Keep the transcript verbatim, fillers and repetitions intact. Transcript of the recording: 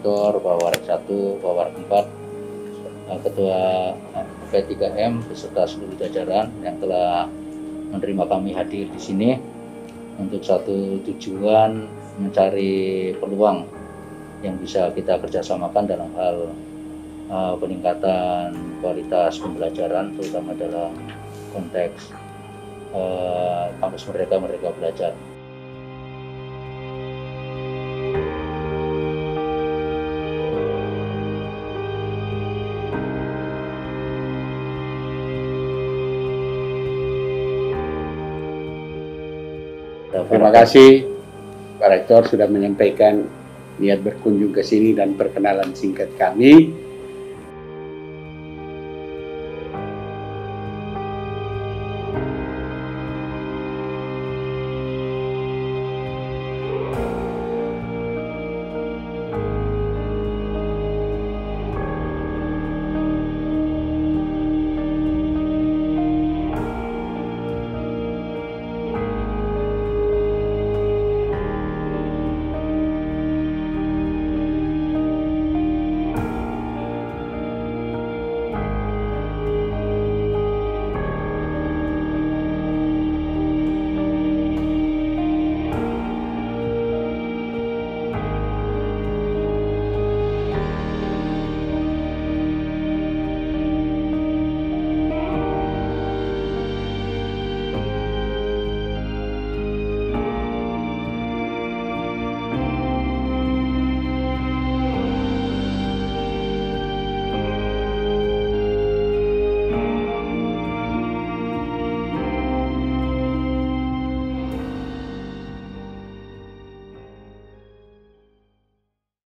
direktur, Bawarik satu, Bawarik empat, Ketua P tiga M beserta seluruh jajaran yang telah menerima kami hadir di sini untuk satu tujuan mencari peluang yang bisa kita kerjasamakan dalam hal uh, peningkatan kualitas pembelajaran, terutama dalam konteks uh, kampus Merdeka Merdeka Belajar. Terima kasih Pak Rektor sudah menyampaikan niat berkunjung ke sini dan perkenalan singkat kami.